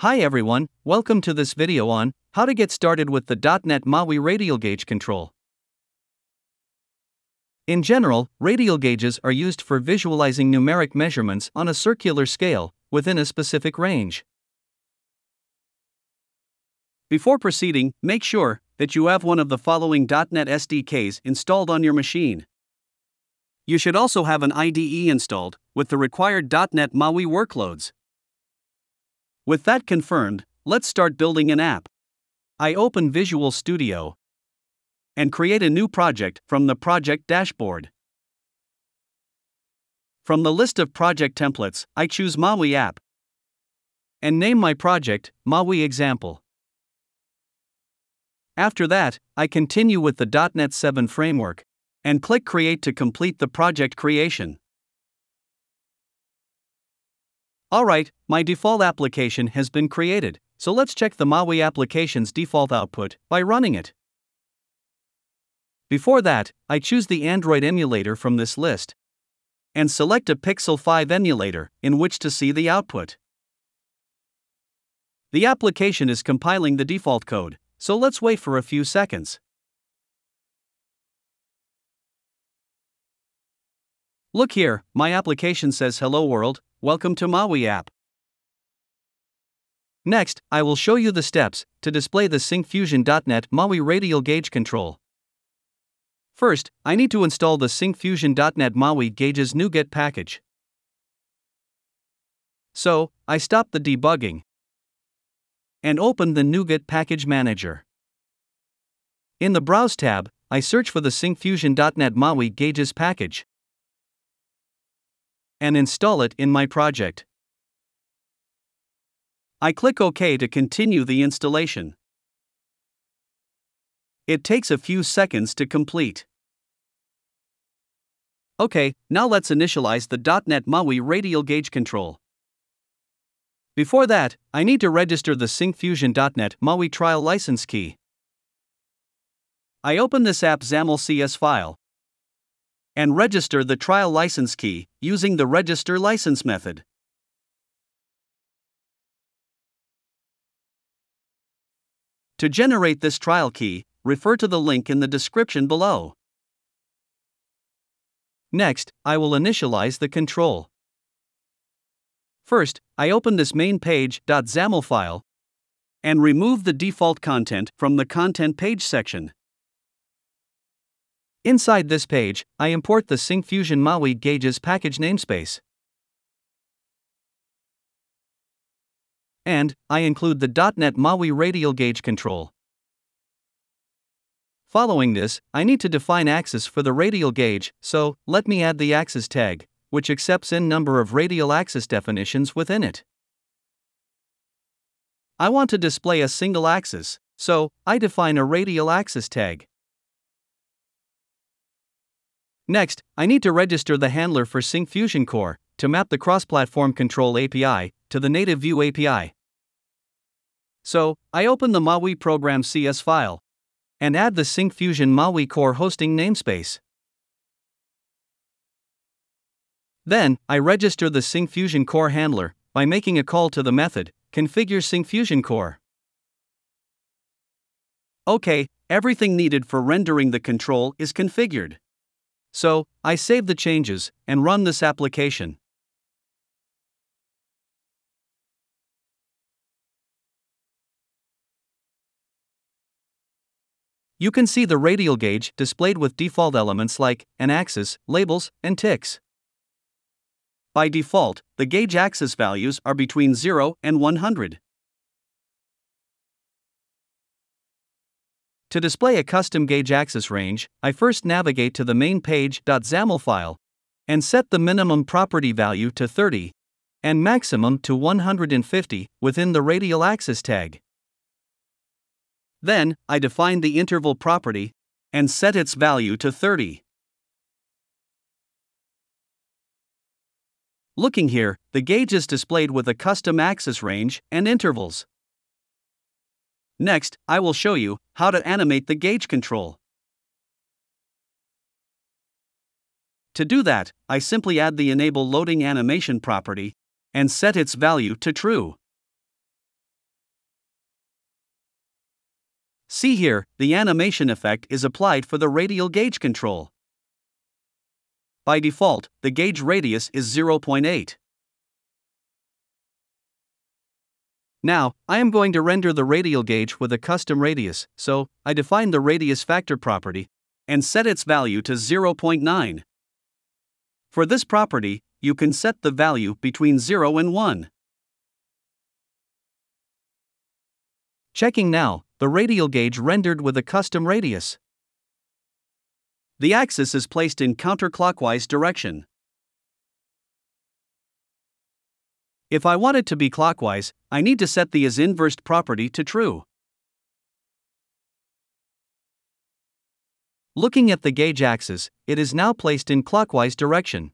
Hi everyone, welcome to this video on how to get started with the .NET MAUI radial gauge control. In general, radial gauges are used for visualizing numeric measurements on a circular scale within a specific range. Before proceeding, make sure that you have one of the following .NET SDKs installed on your machine. You should also have an IDE installed with the required .NET MAUI workloads. With that confirmed, let's start building an app. I open Visual Studio and create a new project from the project dashboard. From the list of project templates, I choose MAUI app and name my project MAUI example. After that, I continue with the .NET 7 framework and click Create to complete the project creation. Alright, my default application has been created, so let's check the MAUI application's default output by running it. Before that, I choose the Android emulator from this list and select a Pixel 5 emulator in which to see the output. The application is compiling the default code, so let's wait for a few seconds. Look here, my application says "Hello world, welcome to MAUI app." Next, I will show you the steps to display the Syncfusion.net MAUI radial gauge control. First, I need to install the Syncfusion.net MAUI gauge's NuGet package. So, I stop the debugging and open the NuGet package manager. In the Browse tab, I search for the Syncfusion.net MAUI gauge's package and install it in my project. I click OK to continue the installation. It takes a few seconds to complete. OK, now let's initialize the .NET MAUI radial gauge control. Before that, I need to register the Syncfusion.net MAUI trial license key. I open this app.xaml.cs file and register the trial license key using the register license method. To generate this trial key, refer to the link in the description below. Next, I will initialize the control. First, I open this main page.xaml file and remove the default content from the content page section. Inside this page, I import the Syncfusion MAUI gauges package namespace. And, I include the .NET MAUI radial gauge control. Following this, I need to define axis for the radial gauge, so, let me add the axis tag, which accepts n number of radial axis definitions within it. I want to display a single axis, so, I define a radial axis tag. Next, I need to register the handler for ConfigureSyncfusionCore to map the cross-platform control API to the native view API. So, I open the MauiProgram.cs file and add the Syncfusion MAUI Core hosting namespace. Then, I register the ConfigureSyncfusionCore handler by making a call to the method ConfigureSyncfusionCore. OK, everything needed for rendering the control is configured. So, I save the changes and run this application. You can see the radial gauge displayed with default elements like an axis, labels, and ticks. By default, the gauge axis values are between 0 and 100. To display a custom gauge axis range, I first navigate to the main page.xaml file and set the minimum property value to 30 and maximum to 150 within the radial axis tag. Then, I define the interval property and set its value to 30. Looking here, the gauge is displayed with a custom axis range and intervals. Next, I will show you how to animate the gauge control. To do that, I simply add the Enable Loading Animation property and set its value to true. See here, the animation effect is applied for the radial gauge control. By default, the gauge radius is 0.8. Now, I am going to render the radial gauge with a custom radius, so I define the radius factor property and set its value to 0.9. For this property, you can set the value between 0 and 1. Checking now, the radial gauge rendered with a custom radius. The axis is placed in counterclockwise direction. If I want it to be clockwise, I need to set the as-inversed property to true. Looking at the gauge axis, it is now placed in clockwise direction.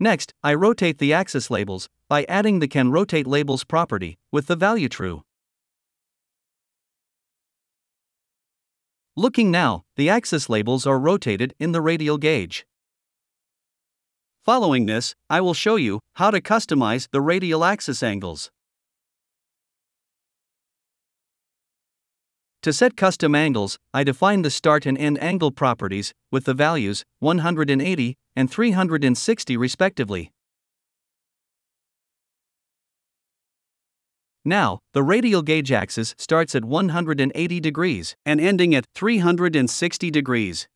Next, I rotate the axis labels by adding the Can Rotate Labels property with the value true. Looking now, the axis labels are rotated in the radial gauge. Following this, I will show you how to customize the radial axis angles. To set custom angles, I define the start and end angle properties with the values 180 and 360 respectively. Now, the radial gauge axis starts at 180 degrees and ending at 360 degrees.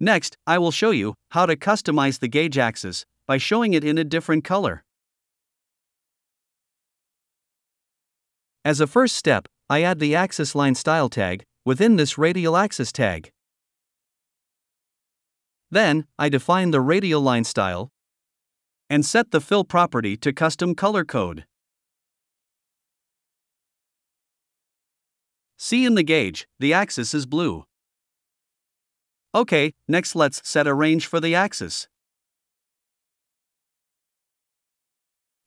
Next, I will show you how to customize the gauge axis by showing it in a different color. As a first step, I add the axis line style tag within this radial axis tag. Then, I define the radial line style and set the fill property to custom color code. See in the gauge, the axis is blue. OK, next let's set a range for the axis.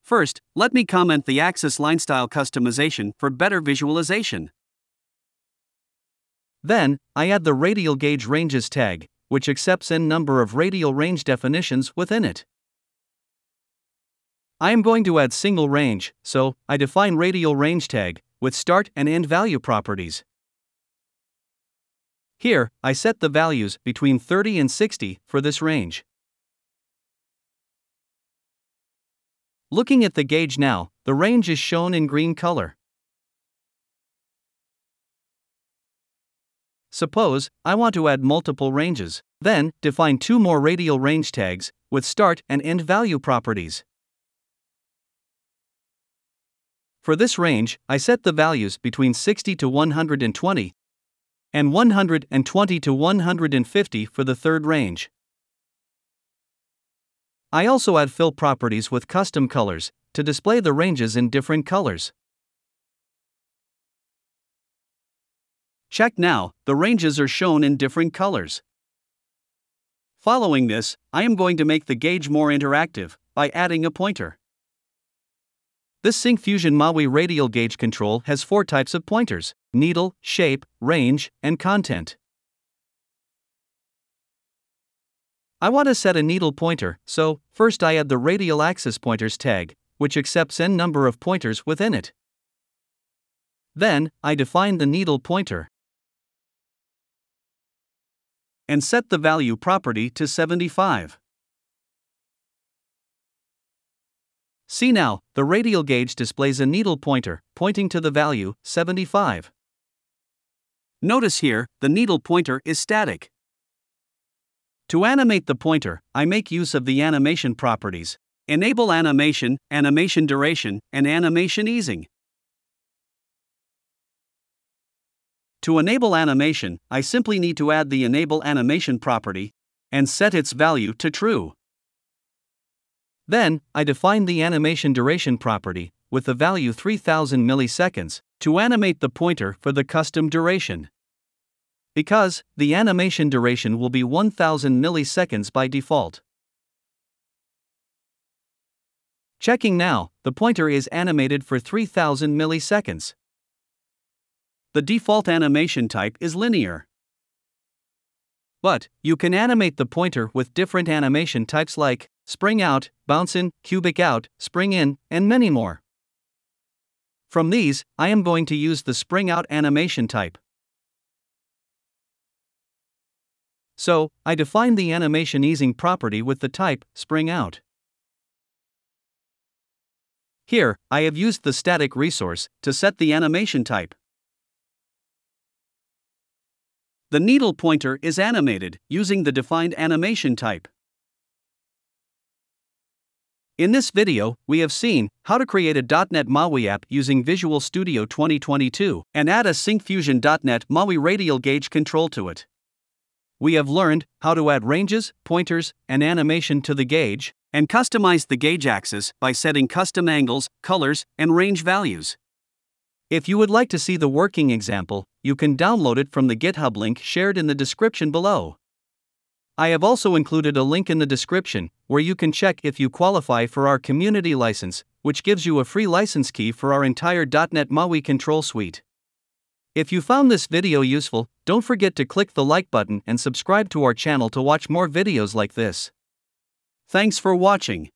First, let me comment the axis line style customization for better visualization. Then, I add the radial gauge ranges tag, which accepts n number of radial range definitions within it. I am going to add single range, so I define radial range tag with start and end value properties. Here, I set the values between 30 and 60 for this range. Looking at the gauge now, the range is shown in green color. Suppose I want to add multiple ranges, then define two more radial range tags with start and end value properties. For this range, I set the values between 60 to 120 and 120 to 150 for the third range. I also add fill properties with custom colors to display the ranges in different colors. Check now, the ranges are shown in different colors. Following this, I am going to make the gauge more interactive by adding a pointer. This Syncfusion MAUI radial gauge control has four types of pointers: needle, shape, range, and content. I want to set a needle pointer, so first I add the radial axis pointers tag, which accepts n number of pointers within it. Then, I define the needle pointer and set the value property to 75. See now, the radial gauge displays a needle pointer, pointing to the value 75. Notice here, the needle pointer is static. To animate the pointer, I make use of the animation properties, enable animation, animation duration, and animation easing. To enable animation, I simply need to add the enable animation property and set its value to true. Then, I define the animation duration property with the value 3000 milliseconds to animate the pointer for the custom duration. Because the animation duration will be 1000 milliseconds by default. Checking now, the pointer is animated for 3000 milliseconds. The default animation type is linear. But you can animate the pointer with different animation types like spring out, bounce in, cubic out, spring in, and many more. From these, I am going to use the Spring Out animation type. So, I define the animation easing property with the type Spring Out. Here, I have used the static resource to set the animation type. The needle pointer is animated using the defined animation type. In this video, we have seen how to create a .NET MAUI app using Visual Studio 2022 and add a Syncfusion .NET MAUI radial gauge control to it. We have learned how to add ranges, pointers, and animation to the gauge, and customize the gauge axis by setting custom angles, colors, and range values. If you would like to see the working example, you can download it from the GitHub link shared in the description below. I have also included a link in the description where you can check if you qualify for our community license, which gives you a free license key for our entire .NET MAUI control suite. If you found this video useful, don't forget to click the like button and subscribe to our channel to watch more videos like this. Thanks for watching.